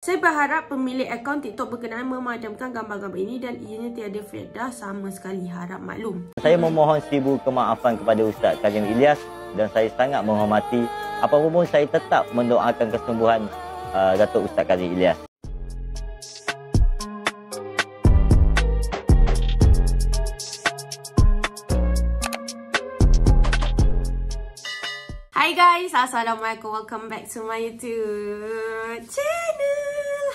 Saya berharap pemilik akaun TikTok berkenaan memadamkan gambar-gambar ini dan ianya tiada faedah sama sekali, harap maklum. Saya memohon seribu kemaafan kepada Ustaz Kazim Elias dan saya sangat menghormati. Apa pun saya tetap mendoakan kesembuhan Datuk Ustaz Kazim Elias. Hi guys, assalamualaikum. Welcome back to my YouTube channel.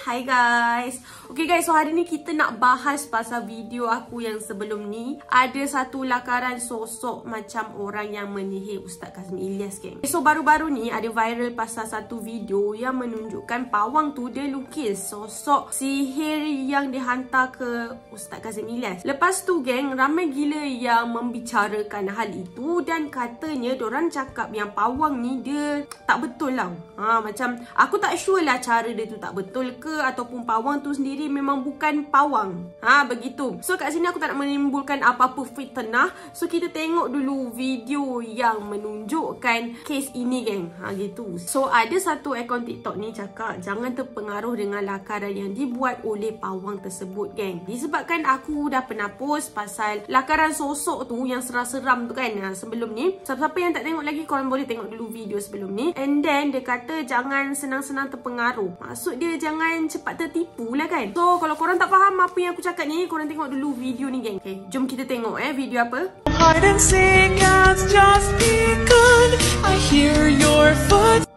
Hi guys. Okay guys, so hari ni kita nak bahas pasal video aku yang sebelum ni. Ada satu lakaran sosok macam orang yang menyihir Ustaz Kazim Elias, geng. So baru-baru ni ada viral pasal satu video yang menunjukkan pawang tu dia lukis sosok sihir yang dihantar ke Ustaz Kazim Elias. Lepas tu geng, ramai gila yang membicarakan hal itu dan katanya diorang cakap yang pawang ni dia tak betul lah. Macam aku tak sure lah cara dia tu tak betul ke, ataupun pawang tu sendiri memang bukan pawang. Begitu. So kat sini aku tak nak menimbulkan apa-apa fitnah. So kita tengok dulu video yang menunjukkan kes ini, geng. Gitu. So ada satu akaun TikTok ni cakap jangan terpengaruh dengan lakaran yang dibuat oleh pawang tersebut, geng. Disebabkan aku dah pernah post pasal lakaran sosok tu yang seram-seram tu kan sebelum ni. Siapa-siapa yang tak tengok lagi, korang boleh tengok dulu video sebelum ni. And then dia kata jangan senang-senang terpengaruh. Maksud dia jangan cepat tertipu lah kan. So kalau korang tak faham apa yang aku cakap ni, korang tengok dulu video ni, geng. Okay, jom kita tengok video apa. Hide and seek has just begun. I hear your foot.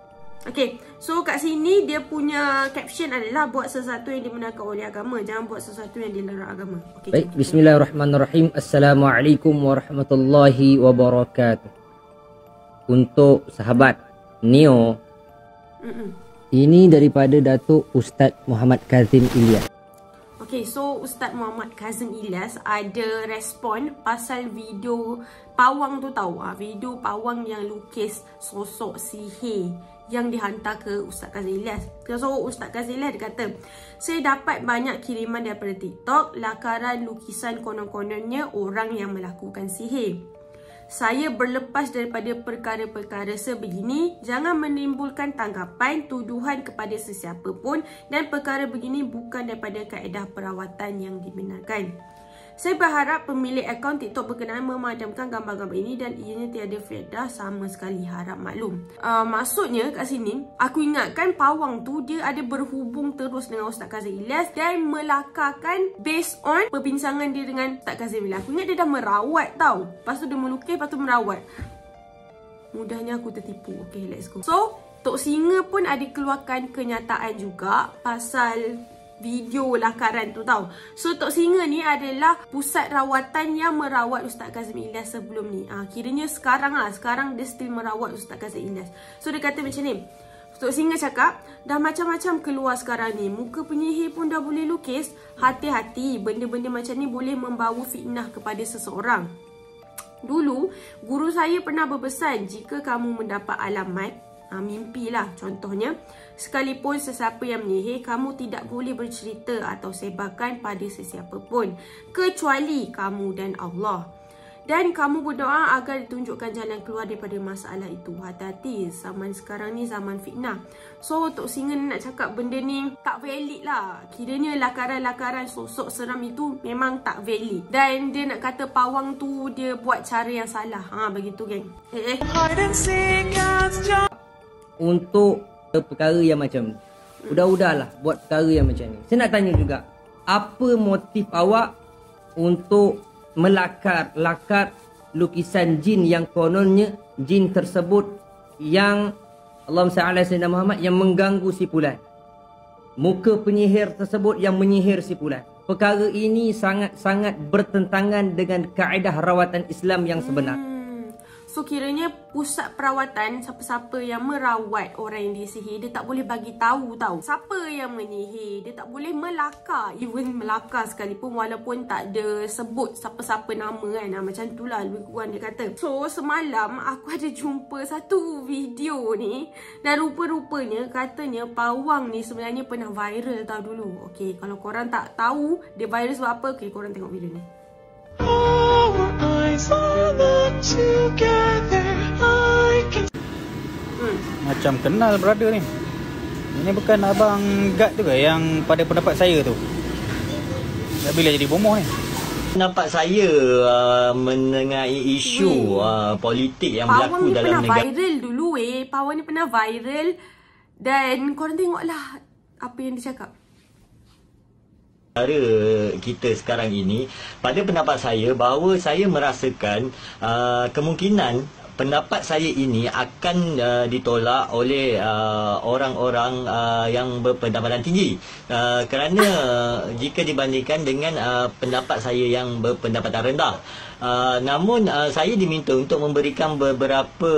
Okay, so kat sini dia punya caption adalah buat sesuatu yang dibenarkan oleh agama, jangan buat sesuatu yang dilarang agama. Okay, baik, bismillahirrahmanirrahim. Assalamualaikum warahmatullahi wabarakatuh. Untuk sahabat Neo, ini daripada Datuk Ustaz Muhammad Kazim Elias. Okay, so Ustaz Muhammad Kazim Elias ada respon pasal video pawang tu tau. Video pawang yang lukis sosok sihir yang dihantar ke Ustaz Kazim Elias. So Ustaz Kazim Elias dia kata, saya dapat banyak kiriman daripada TikTok lakaran lukisan konon-kononnya orang yang melakukan sihir. Saya berlepas daripada perkara-perkara sebegini, jangan menimbulkan tanggapan, tuduhan kepada sesiapa pun dan perkara begini bukan daripada kaedah perawatan yang dibenarkan. Saya berharap pemilik akaun TikTok berkenaan memadamkan gambar-gambar ini dan ianya tiada faedah sama sekali, harap maklum. Maksudnya kat sini, aku ingatkan pawang tu dia ada berhubung terus dengan Ustaz Kazim Elias dan melakarkan based on perbincangan dia dengan Ustaz Kazim Elias. Aku ingat dia dah merawat tau. Lepas tu dia melukis, lepas tu merawat. Mudahnya aku tertipu. Okay, let's go. So, Tok Singha pun ada keluarkan kenyataan juga pasal video lakaran tu tau. So Tok Singha ni adalah pusat rawatan yang merawat Ustaz Kazim Elias sebelum ni. Kiranya sekarang dia still merawat Ustaz Kazim Elias. So dia kata macam ni, Tok Singha cakap dah macam-macam keluar sekarang ni, muka penyihir pun dah boleh lukis. Hati-hati, benda-benda macam ni boleh membawa fitnah kepada seseorang. Dulu guru saya pernah berpesan jika kamu mendapat alamat mimpi lah contohnya, sekalipun sesiapa yang menyihir, kamu tidak boleh bercerita atau sebarkan pada sesiapa pun kecuali kamu dan Allah, dan kamu berdoa agar ditunjukkan jalan keluar daripada masalah itu. Hati-hati, zaman sekarang ni zaman fitnah. So Tok Singha nak cakap benda ni tak valid lah. Kiranya lakaran-lakaran sosok seram itu memang tak valid. Dan dia nak kata pawang tu dia buat cara yang salah. Begitu geng. Untuk perkara yang macam ni, udah-udahlah buat perkara yang macam ni. Saya nak tanya juga, apa motif awak untuk melakar-lakar lukisan jin yang kononnya jin tersebut yang Allah Taala Sayyidina Muhammad yang mengganggu si Fulan, muka penyihir tersebut yang menyihir si Fulan? Perkara ini sangat-sangat bertentangan dengan kaedah rawatan Islam yang sebenar. So kiranya pusat perawatan, siapa-siapa yang merawat orang yang disihir, dia tak boleh bagi tahu tau siapa yang menyihir. Dia tak boleh melakar, even melakar sekalipun walaupun tak ada sebut siapa-siapa nama kan. Macam tu lah Louis Kuan dia kata. So semalam aku ada jumpa satu video ni dan rupa-rupanya katanya pawang ni sebenarnya pernah viral tau dulu. Okay, kalau korang tak tahu dia viral sebab apa, okay korang tengok video ni. Macam kenal brother ni. Ini bukan abang guard tu ke yang pada pendapat saya tu? Dah bila jadi bomoh ni? Pendapat saya mengenai isu politik yang berlaku dalam negara. Power ni pernah viral dulu Power ni pernah viral. Dan korang tengoklah apa yang dia cakap. Kita sekarang ini, pada pendapat saya, bahawa saya merasakan kemungkinan pendapat saya ini akan ditolak oleh orang-orang yang berpendapatan tinggi, kerana jika dibandingkan dengan pendapat saya yang berpendapatan rendah. Namun saya diminta untuk memberikan beberapa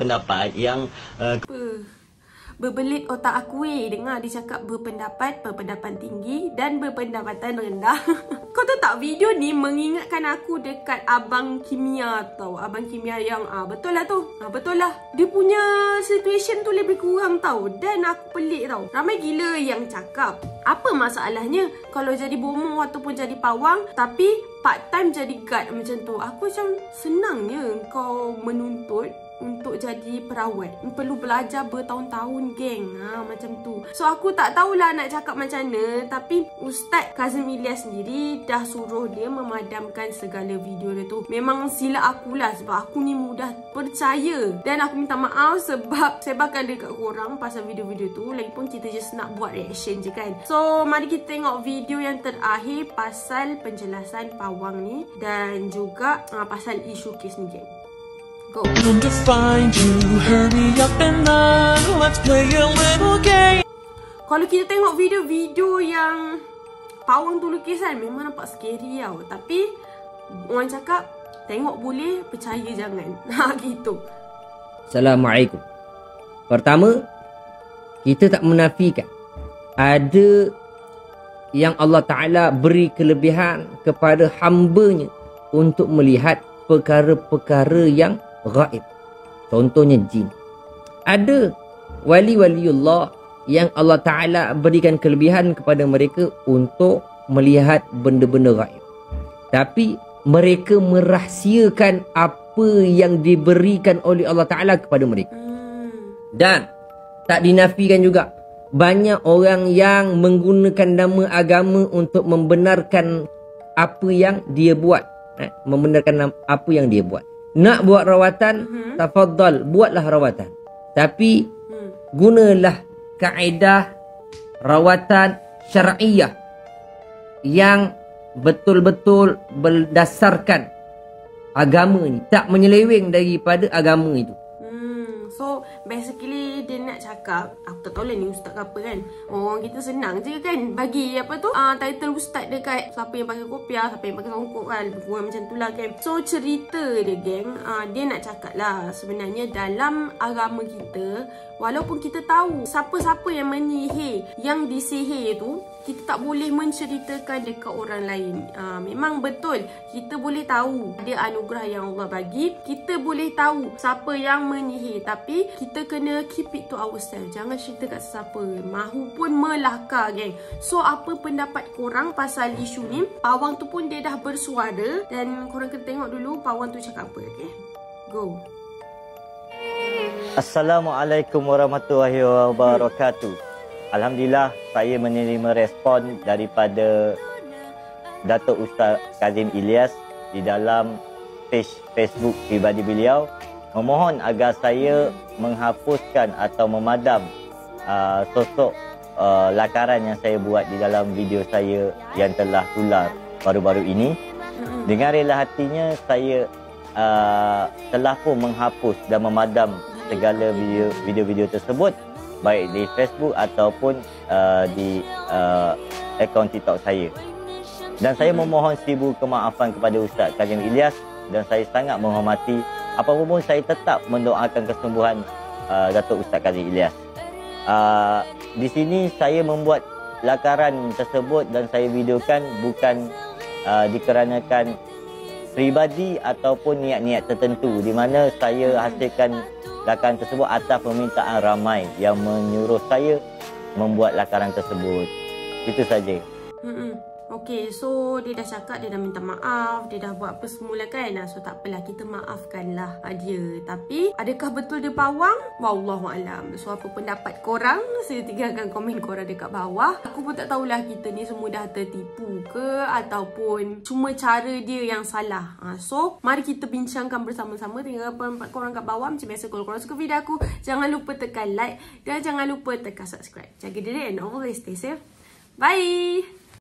pendapat yang berbelit otak aku dengar dia cakap berpendapatan tinggi dan berpendapatan rendah. Kau tahu tak, video ni mengingatkan aku dekat Abang Kimia tau. Abang Kimia yang betul lah tu. Betul lah. Dia punya situation tu lebih kurang tau. Dan aku pelik tau. Ramai gila yang cakap. Apa masalahnya kalau jadi bomoh ataupun jadi pawang tapi part time jadi guard macam tu? Aku macam senangnya kau menuntut untuk jadi perawat perlu belajar bertahun-tahun geng, macam tu. So aku tak tahulah nak cakap macam mana. Tapi Ustaz Kazim Elias sendiri dah suruh dia memadamkan segala video dia tu. Memang sila akulah sebab aku ni mudah percaya. Dan aku minta maaf sebab sebarkan dekat korang pasal video-video tu. Lagipun kita just nak buat reaction je kan. So mari kita tengok video yang terakhir pasal penjelasan pawang ni dan juga pasal isu kes ni geng. Go. Come to find you, hurry up and run. Let's play a little game. Kalau kita tengok video-video yang pawang tu lukisan, memang nampak scary tau. Tapi orang cakap tengok boleh, percaya jangan. Gitu. Assalamualaikum. Pertama, kita tak menafikan ada yang Allah Ta'ala beri kelebihan kepada hamba-Nya untuk melihat perkara-perkara yang gaib. Contohnya jin. Ada wali-waliullah yang Allah Ta'ala berikan kelebihan kepada mereka untuk melihat benda-benda gaib. Tapi mereka merahsiakan apa yang diberikan oleh Allah Ta'ala kepada mereka. Dan tak dinafikan juga, banyak orang yang menggunakan nama agama untuk membenarkan apa yang dia buat. Membenarkan apa yang dia buat. Nak buat rawatan, tafaddal, buatlah rawatan. Tapi gunalah kaedah rawatan syar'iyah yang betul-betul berdasarkan agama ni, tak menyeleweng daripada agama itu. So basically dia nak cakap, aku tak tahu lah ni ustaz ke apa kan. Orang kita senang je kan bagi apa tu title ustaz dekat siapa yang pakai kopiah, siapa yang pakai songkok kan. Bukan macam tu lah kan. So cerita dia geng, dia nak cakap lah sebenarnya dalam agama kita, walaupun kita tahu siapa-siapa yang menyihir, yang disihir tu, kita tak boleh menceritakan dekat orang lain. Memang betul, kita boleh tahu ada anugerah yang Allah bagi, kita boleh tahu siapa yang menyihir, tapi kita kena keep it to ourselves. Jangan cerita kat sesiapa, mahu pun melaka geng. So apa pendapat korang pasal isu ni? Pawang tu pun dia dah bersuara dan korang kena tengok dulu pawang tu cakap apa. Okay, go. Assalamualaikum warahmatullahi wabarakatuh. Alhamdulillah, saya menerima respon daripada Datuk Ustaz Kazim Elias di dalam page Facebook pribadi beliau, memohon agar saya menghapuskan atau memadam sosok lakaran yang saya buat di dalam video saya yang telah tular baru-baru ini. Dengan rela hatinya, saya telah pun menghapus dan memadam segala video-video tersebut, baik di Facebook ataupun di akaun TikTok saya. Dan saya memohon seribu kemaafan kepada Ustaz Kazim Elias, dan saya sangat menghormati. Apapun saya tetap mendoakan kesembuhan Datuk Ustaz Kazim Elias. Di sini saya membuat lakaran tersebut dan saya videokan bukan dikarenakan pribadi ataupun niat-niat tertentu, di mana saya hasilkan lakaran tersebut atas permintaan ramai yang menyuruh saya membuat lakaran tersebut. Itu saja. Okay, so dia dah cakap, dia dah minta maaf, dia dah buat apa semula kan. So tak apalah, kita maafkanlah dia. Tapi adakah betul dia pawang? Wallahualam. So apa pendapat korang? Saya tinggalkan komen korang dekat bawah. Aku pun tak tahulah kita ni semua dah tertipu ke ataupun cuma cara dia yang salah. So mari kita bincangkan bersama-sama. Tinggalkan pendapat korang kat bawah. Macam biasa, kalau korang suka video aku, jangan lupa tekan like dan jangan lupa tekan subscribe. Jaga diri and always stay safe. Bye!